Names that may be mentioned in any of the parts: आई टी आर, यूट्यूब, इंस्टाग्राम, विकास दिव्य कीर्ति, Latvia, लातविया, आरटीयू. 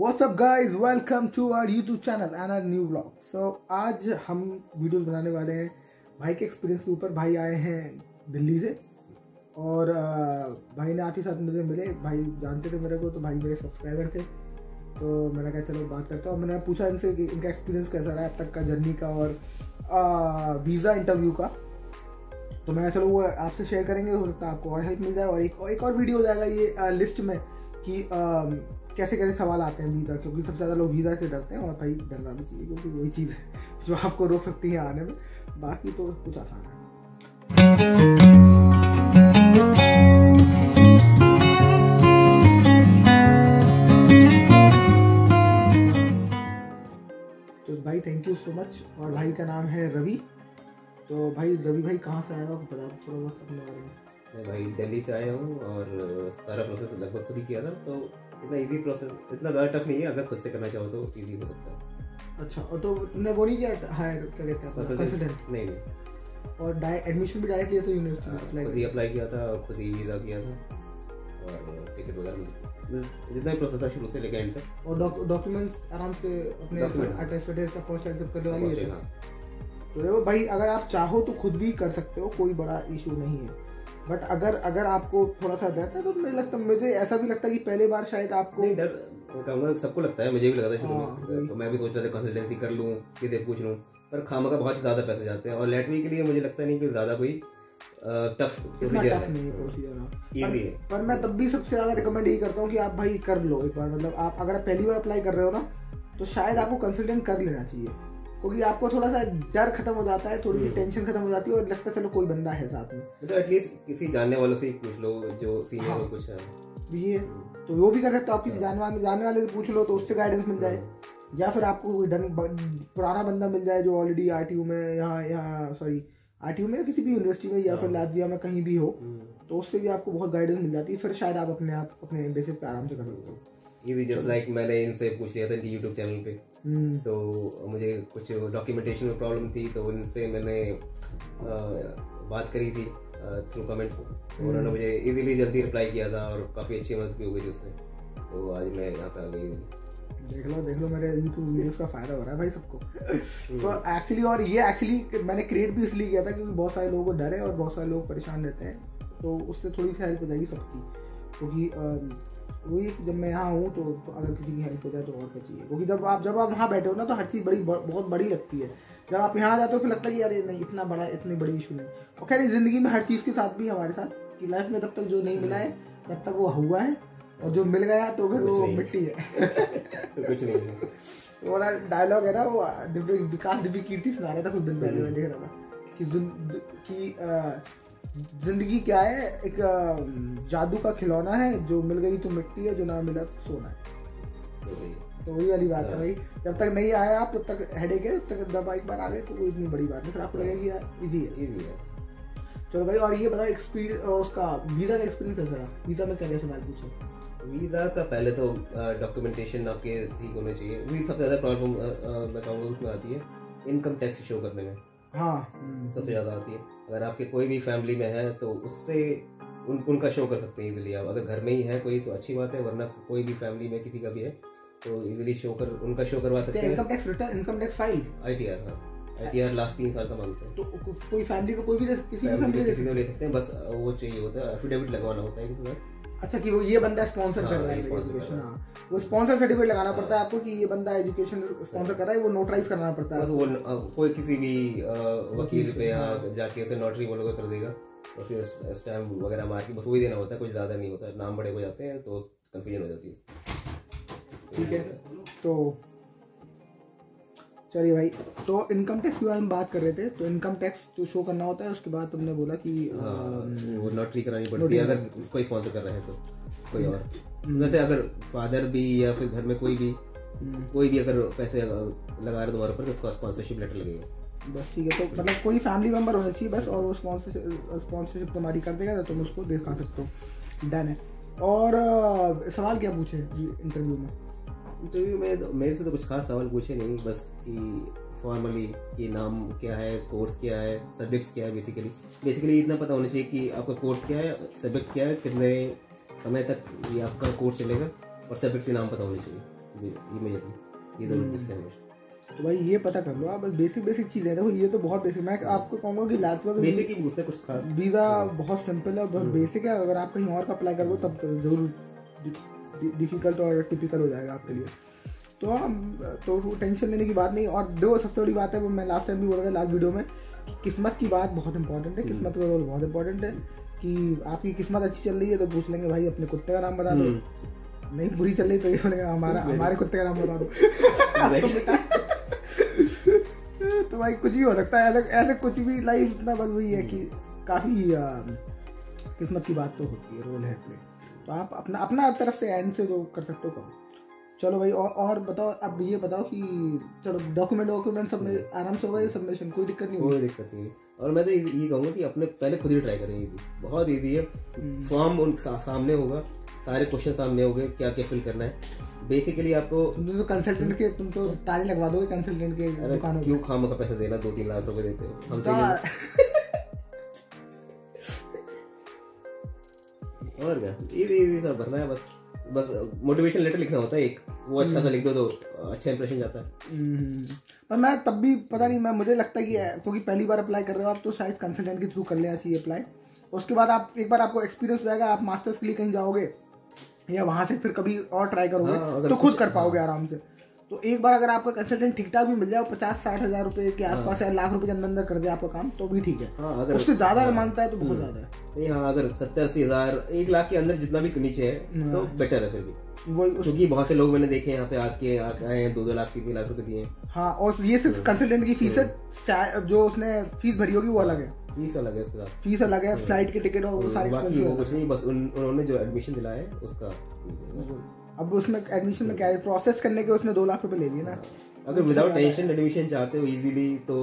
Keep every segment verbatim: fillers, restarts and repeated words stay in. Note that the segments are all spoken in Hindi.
What's up guys, welcome to our यूट्यूब channel and our new blog. So आज हम वीडियोस बनाने वाले हैं भाई के एक्सपीरियंस के ऊपर। भाई आए हैं दिल्ली से और भाई ने आते साथ मुझे मिले। भाई जानते थे मेरे को, तो भाई मेरे सब्सक्राइबर थे, तो मैंने कहा चलो बात करता हूँ। मैंने पूछा इनसे कि इनका एक्सपीरियंस कैसा रहा अब तक का जर्नी का और वीज़ा इंटरव्यू का। तो मैंने चलो वो आपसे शेयर करेंगे, हो सकता है आपको और हेल्प मिल जाए। और एक और एक और वीडियो हो जाएगा ये आ, लिस्ट में कि आ, कैसे कैसे सवाल आते हैं वीज़ा, क्योंकि सबसे ज़्यादा लोग वीज़ा से डरते हैं और भाई डरना भी चाहिए क्योंकि वही चीज़ है जो आपको रोक सकती है आने में। बाकी तो कुछ आसान है। भाई थैंक यू सो मच। और भाई का नाम है रवि। तो भाई रवि भाई कहाँ से आएगा आपको पता थोड़ा बहुत अपने बारे में? मैं भाई दिल्ली से आया हूँ और सारा प्रोसेस लगभग खुद ही किया था, तो इतना इजी प्रोसेस, इतना ज़्यादा टफ नहीं है। अगर खुद से करना चाहो तो इजी हो सकता है। अच्छा, और तो तुमने वो नहीं किया हायर कर लेते हैं कंसल्टेंट? नहीं नहीं। और एडमिशन भी डायरेक्ट लिया था यूनिवर्सिटी में? खुद ही अप्लाई किया था और खुद ही वीज़ा किया था और टिकट वगैरह जितना ही प्रोसेस था शुरू से लेकर एंड तक। और डॉक्यूमेंट्स आराम से अपने अटैच वगैरह सब पोस्ट एक्सेप्ट कर लगा लिए थे। तो देखो भाई, अगर आप चाहो तो खुद भी कर सकते हो, कोई बड़ा इशू नहीं है। बट अगर अगर आपको थोड़ा सा डर है तो मुझे लगता मुझे ऐसा भी लगता है कि पहले बार शायद आपको डर कहूँगा सबको लगता है, मुझे भी लगा था शुरू में। तो मैं भी सोच रहा था कंसल्टेंसी कर लूँ, सीधे पूछ लूँ, पर खामखा बहुत ज़्यादा पैसे जाते हैं। और लैटवी के लिए मुझे लगता नहीं कि ज़्यादा कोई टफ प्रोसीजर नहीं है, पर मैं तब भी सबसे ज़्यादा रिकमेंड यही करता हूँ कि आप भाई कर लो एक बार। मतलब आप अगर पहली बार अप्लाई कर रहे हो ना, तो शायद आपको कंसल्टेंट कर लेना चाहिए, क्योंकि आपको थोड़ा सा डर खत्म हो जाता है, थोड़ी सी टेंशन खत्म हो जाती है और लगता है चलो कोई बंदा है साथ में। मतलब एटलीस्ट किसी जानने वालों से ही पूछ लो जो सीनियर हो कुछ है ये, तो वो भी कर सकते हो। आप किसी जानने वाले से पूछ लो तो उससे गाइडेंस मिल जाए, या फिर आपको कोई पुराना बंदा मिल जाए जो ऑलरेडी आर टी यू में यहाँ यहाँ सॉरी आरटीयू में किसी भी यूनिवर्सिटी में या फिर लातविया में कहीं भी हो, तो उससे भी आपको बहुत गाइडेंस मिल जाती है। फिर शायद आप अपने आप अपने बेसिस पे आराम से कर सकते हो। इजी जस्ट लाइक मैंने इनसे पूछ लिया था यूट्यूब चैनल पे, तो मुझे कुछ डॉक्यूमेंटेशन में प्रॉब्लम थी तो इनसे मैंने बात करी थी थ्रू कमेंट्स। उन्होंने मुझे इजीली जल्दी रिप्लाई किया था और काफ़ी अच्छी मदद भी हो गई थी उससे। तो आज मैं यहाँ पे आ गई। देख लो देख लो मेरे यूट्यूब वीडियोस का फायदा हो रहा है भाई सबको। तो एक्चुअली और ये एक्चुअली मैंने क्रिएट भी इसलिए किया था क्योंकि बहुत सारे लोगों को डर है और बहुत सारे लोग परेशान रहते हैं, तो उससे थोड़ी सी हेल्प हो जाएगी सबकी। क्योंकि तो वही जब मैं यहाँ हूँ तो, तो अगर किसी की हेल्प हो जाए तो और क्या चाहिए। क्योंकि जब आप जब आप वहाँ बैठे हो ना तो हर चीज़ बड़ी बहुत बड़ी लगती है। जब आप यहाँ आ जाते हो फिर लगता है कि यार नहीं इतना बड़ा इतनी बड़ी इशू नहीं। और खैर ज़िंदगी में हर चीज़ के साथ भी हमारे साथ कि लाइफ में तब तक जो नहीं मिला है तब तक वो हुआ है, और जो मिल गया तो फिर वो मिट्टी है तो कुछ नहीं है। वो ना डायलॉग है ना, वो विकास दिव्य कीर्ति सुना रहा था कुछ दिन पहले, मैं देख रहा था कि कि जिंदगी क्या है, एक जादू का खिलौना है, जो मिल गई तो मिट्टी है, जो ना मिला तो सोना है। तो वही वाली बात है भाई, जब तक नहीं आया आप तब तक हेडेक है, तब तक जब एक बार आ गए तो वो इतनी बड़ी बात है, फिर आपको लगेगा कि इजी है इजी है। चलो भाई, और ये बताओ एक्सपीरियंस उसका वीज़ा का एक्सपीरियंस कैसा रहा? वीज़ा में क्या क्या सवाल पूछा? वीज़ा का पहले तो डॉक्यूमेंटेशन आपके ठीक होने चाहिए। वीज़ा सबसे ज़्यादा प्रॉब्लम मैं कहूँगा उसमें आती है इनकम टैक्स शो करने में। हाँ, सबसे ज़्यादा आती है। अगर आपके कोई भी फैमिली में है तो उससे उन उनका शो कर सकते हैं इजीली। आप अगर घर में ही है कोई तो अच्छी बात है, वरना कोई भी फैमिली में किसी का भी है तो इजीली शो कर उनका शो करवा सकते हैं। Income tax return, income tax file, आई टी आर। हाँ, आई टी आर लास्ट तीन साल का मांगते हैं। तो कोई फैमिली को कोई भी किसी को ले सकते हैं, बस वो चाहिए होता है, एफिडेविट लगवाना होता है किसी का। अच्छा, कि वो ये बंदा स्पॉन्सर कर रहा है एजुकेशन। हाँ, वो स्पॉन्सर सर्टिफिकेट लगाना पड़ता है आपको कि ये बंदा एजुकेशन स्पॉन्सर कर रहा है, वो नोटराइज करना पड़ता है। वो कोई किसी भी वकील पे आप जाके उसे नोटरी वो लोग कर देगा, उसे स्टैम्प वगैरह मार के बस वही देना होता है, कुछ ज़्यादा नहीं होता। नाम बड़े हो जाते हैं तो कन्फ्यूजन हो जाती है। ठीक है, तो चलिए भाई, तो इनकम टैक्स के बारे में बात कर रहे थे। तो इनकम टैक्स जो शो करना होता है, उसके बाद तुमने बोला कि आ, वो लॉटरी करानी पड़ती है अगर कोई स्पॉन्सर कर रहा है तो कोई और। वैसे अगर फादर भी या फिर घर में कोई भी कोई भी अगर पैसे लगा रहे तुम्हारे ऊपर तो उसका स्पॉन्सरशिप लेटर लगेगा, बस। ठीक है, तो मतलब कोई फैमिली मेम्बर होना चाहिए बस, और वो स्पॉन्सरशिप तुम्हारी कर देगा तो तुम उसको दिखा सकते हो। डन है। और सवाल क्या पूछे इंटरव्यू में? इंटरव्यू में मेरे से तो कुछ खास सवाल पूछे नहीं, बस कि फॉर्मली कि नाम क्या है, कोर्स क्या है, सब्जेक्ट्स क्या है। बेसिकली बेसिकली इतना पता होना चाहिए कि आपका कोर्स क्या है, सब्जेक्ट क्या है, कितने समय तक ये आपका कोर्स चलेगा, और सब्जेक्ट के नाम पता होने चाहिए। इमेज। तो भाई ये पता कर लो आप, बस बेसिक बेसिक चीज है। देखो ये तो बहुत बेसिक, मैं आपको कहूँगा कि लातवा का बेसिक ही पूछते कुछ खास। वीजा बहुत सिंपल है, बहुत बेसिक है। अगर आप कहीं और का अप्लाई करोगे तब जरूर डिफिकल्ट और टिपिकल हो जाएगा आपके लिए। तो आप तो टेंशन लेने की बात नहीं। और देखो सबसे बड़ी बात है, वो मैं लास्ट टाइम भी बोला था लास्ट वीडियो में, किस्मत की बात बहुत इंपॉर्टेंट है। किस्मत का रोल बहुत इंपॉर्टेंट है कि आपकी किस्मत अच्छी चल रही है तो पूछ लेंगे भाई अपने कुत्ते का नाम बता दो, नहीं बुरी चल रही तो ये बोलेगा हमारा हमारे कुत्ते का नाम बता दो। तो भाई कुछ भी हो सकता है, ऐसे कुछ भी लाइफ इतना बस वही है कि काफ़ी किस्मत की बात तो होती है, रोल है अपने। तो आप अपना अपना तरफ से एंड से जो कर सकते हो करो। चलो भाई और, और बताओ, अब ये बताओ कि चलो डॉक्यूमेंट डॉक्यूमेंट सब आराम से होगा, ये सबमिशन कोई दिक्कत नहीं, कोई दिक्कत नहीं। और मैं तो ये कहूँगा कि अपने पहले खुद ही ट्राई करें, बहुत ईजी है। फॉर्म उन सामने होगा, सारे क्वेश्चन सामने हो गए, क्या क्या फिल करना है। बेसिकली आपको तुम तो कंसल्टेंट के तुम तो ताले लगवा दोगे कंसल्टेंट के दुकानों पे। क्यों खाम का पैसा देना, दो तीन लाख रुपए देते हो हमसे। और क्या इजी इजी सा भरना है, बस बस मोटिवेशन लेटर लिखना होता है एक, वो अच्छा सा लिख दो तो अच्छा इंप्रेशन जाता है। पर मैं तब भी पता नहीं, मैं मुझे लगता है कि क्योंकि पहली बार अप्लाई कर रहे हो आप तो शायद कंसल्टेंट के थ्रू कर लेना चाहिए अप्लाई। उसके बाद आप एक बार आपको एक्सपीरियंस हो जाएगा, आप मास्टर्स के लिए कहीं जाओगे या वहाँ से फिर कभी और ट्राई करोगे। हाँ, तो खुद कर पाओगे आराम से। तो एक बार अगर आपका कंसल्टेंट ठीक ठाक भी मिल जाए, पचास साठ हजार रुपये के आसपास या लाख रुपए के अंदर अंदर कर दे आपका काम, तो भी ठीक है। हाँ, अगर उससे ज्यादा हाँ, मांगता है तो बहुत ज्यादा है। हाँ, अगर सत्तर अस्सी हजार एक लाख के अंदर जितना भी नीचे है हाँ, तो बेटर है फिर भी वो, क्योंकि बहुत से लोग मैंने देखे यहाँ पे आके आए हैं दो दो लाख तीन लाख रुपए दिए। हाँ, और ये सिर्फ कंसल्टेंट की फीस है, जो उसने फीस भरी होगी वो अलग है, फीस अलग है इसके साथ, फीस अलग है, फ्लाइट के टिकट और सारी चीजें। कुछ नहीं, बस उन्होंने जो एडमिशन दिलाया है उसका। अब उसमें एडमिशन में क्या है, प्रोसेस करने के उसने दो लाख रुपए ले लिए ना। अगर विदाउट टेंशन एडमिशन चाहते हो इजीली तो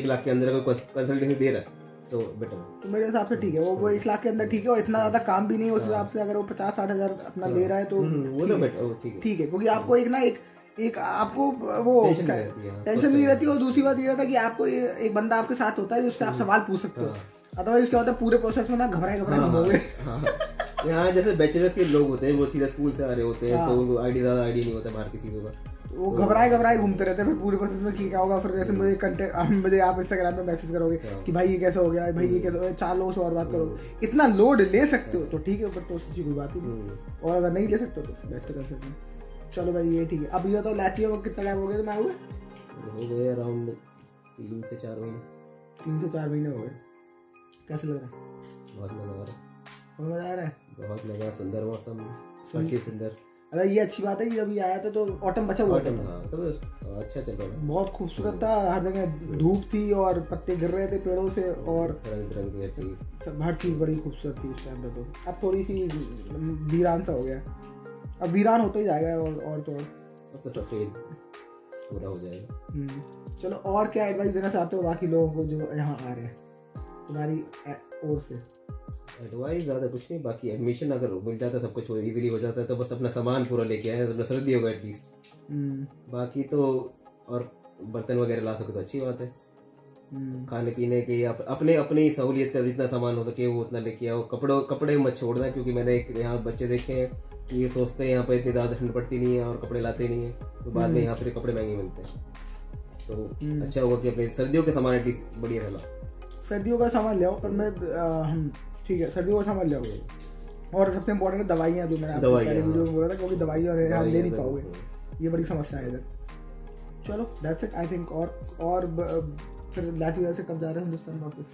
एक लाख के अंदर अगर कंसल्टेंसी दे रहा है तो बेटर, तो मेरे हिसाब से ठीक है। वो वो एक लाख के अंदर ठीक है, और इतना ज्यादा काम भी नहीं है उस हिसाब से। अगर वो पचास साठ हजार अपना ले रहा है तो वो तो बेटर, ठीक है ठीक है क्योंकि आपको एक ना एक एक आपको वो टेंशन नहीं रहती है। और दूसरी बात ये रहता है कि आपको एक बंदा आपके साथ होता है जिससे आप सवाल पूछ सकते हो, अदरवाइज क्या होता है पूरे प्रोसेस में ना घबराए घबराए। यहाँ जैसे बैचलर्स के लोग होते हैं वो सीधा स्कूल से आ रहे होते हैं तो उनको आईडी ज़्यादा आईडी नहीं होता बाहर की चीज़ों का, वो घबराए घबराए घूमते रहते हैं। फिर पूरे प्रोसेस में क्या होगा, फिर जैसे मुझे कंटेक्ट मुझे आप इंस्टाग्राम पे मैसेज करोगे कि भाई ये कैसे हो गया, भाई ये कैसे हो गया, चार लोगों से और बात करोगे। इतना लोड ले सकते हो तो ठीक है, पर तो उसकी कोई बात ही नहीं, और अगर नहीं ले सकते हो तो बेस्ट कर सकते हैं। चलो भाई ये ठीक है। अब ये तो लैटिया में कितना टाइम हो गया, तो मैं हो गए अराउंड तीन से चार महीने तीन से चार महीने हो गए। कैसे लग रहा है? बहुत मज़ा आ रहा है, बहुत मज़ा आ रहा है, बहुत लगा, सुंदर मौसम, अच्छी सुंदर। अरे ये अच्छी बात है कि जब ये आया था तो ऑटम बचा हुआ था, हाँ, तो अच्छा चल रहा है, बहुत खूबसूरत था। हर जगह धूप थी और पत्ते गिर रहे थे पेड़ों से, और रंग बिरंगी हर चीज़, सब हर चीज़ बड़ी खूबसूरत थी उस टाइम पे। तो अब थोड़ी सी वीरान सा हो गया, अब वीरान होता ही जाएगा और और तो और तो सफेद पूरा हो जाएगा। चलो और क्या एडवाइस देना चाहते हो बाकी लोगों को जो यहाँ आ रहे हैं तुम्हारी ओर से? एडवाइस ज़्यादा कुछ नहीं, बाकी एडमिशन अगर मिल जाता है सब कुछ इजीली हो जाता है, तो बस अपना सामान पूरा लेके आए तो नसरत दी होगा एटलीस्ट। बाकी तो और बर्तन वगैरह ला सके तो अच्छी बात है। खाने पीने के अप, अपने अपनी सहूलियत का जितना सामान हो सके वो उतना लेके आओ। कपड़ों कपड़े मत छोड़ना, क्योंकि मैंने एक यहाँ बच्चे देखे हैं कि ये सोचते हैं यहाँ पर इतनी ज़्यादा ठंड पड़ती नहीं है और कपड़े लाते नहीं है, तो बाद में यहाँ पर कपड़े महंगे मिलते हैं। तो अच्छा होगा कि अपने सर्दियों के सामान एटलीस्ट बढ़िया लाओ, सर्दियों का सामान ले आओ। पर मैं ठीक है सर्दियों को समझ जाओगे, और सबसे इम्पोर्टेंट है दवाइयाँ, जो मैंने पहले वीडियो में बोला था क्योंकि दवाइयाँ हम ले नहीं पाओगे, ये बड़ी समस्या है इधर। चलो दैट्स इट आई थिंक। और और फिर लातविया से कब जा रहे हैं हिंदुस्तान वापस?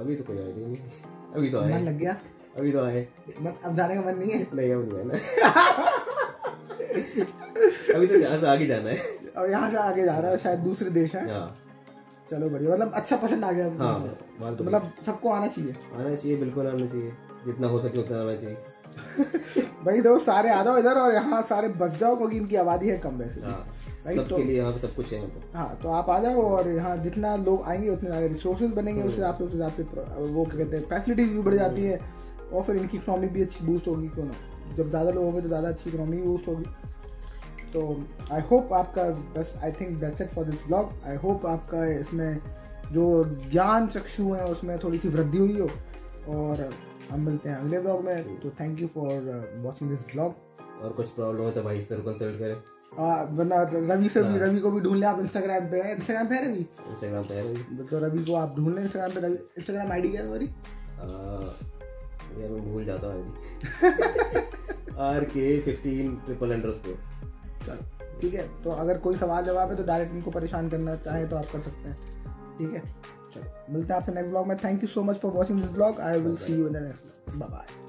अभी तो कोई आइडिया नहीं, अभी तो आए मन लग गया, अभी तो आए मन, अब जाने का मन नहीं है, नहीं अब नहीं जाना, अभी तो यहाँ से आगे जाना है। अब यहाँ से आगे जा रहा है शायद दूसरे देश है। चलो बढ़िया, मतलब अच्छा पसंद आ गया। हाँ, तो मतलब सबको आना चाहिए, आना चाहिए, बिल्कुल आना चाहिए, जितना हो सके उतना आना चाहिए। भाई दोस्त सारे आ जाओ इधर, और यहाँ सारे बस जाओ क्योंकि इनकी आबादी है कम वैसे। हाँ, भाई सबके तो, लिए यहाँ पे सब कुछ है। हाँ तो आप आ जाओ, और यहाँ जितना लोग आएंगे उतने ज़्यादा रिसोर्सेज बनेंगे, उससे आप उस हिसाब से वो क्या कहते हैं फैसिलिटीज़ भी बढ़ जाती है, और फिर इनकी इकॉनमी भी अच्छी बूस्ट होगी। क्यों ना, जब ज़्यादा लोग होंगे तो ज़्यादा अच्छी इकॉनमी बूस्ट होगी। तो आई होप आपका, बस I think that's it for this vlog. I hope आपका इसमें जो ज्ञान चक्षु है उसमें थोड़ी सी वृद्धि हुई हो, और हम मिलते हैं अगले व्लॉग में। तो thank you for watching this vlog. और कुछ प्रॉब्लम हो तो भाई से कंसल्ट करें। वरना रवि से भी, रवि को भी ढूंढ लें आप इंस्टाग्राम पे। इंस्टाग्राम पे है रवि? इंस्टाग्राम पे है रवि। तो रवि को आप ढूंढ लें इंस्टाग्राम पे। रवि इंस्टाग्राम आईडी क्या है तुम्हारी? यार मैं भूल जाता हूँ। आर के फिफ्टीन ट्रिपल अंडरस्कोर। चलो ठीक है, तो अगर कोई सवाल जवाब है तो डायरेक्ट इनको परेशान करना चाहे तो आप कर सकते हैं। ठीक है, चलो मिलते हैं आपसे नेक्स्ट ब्लॉग में। Thank you so much for watching this blog. I will see you in the next. Bye bye.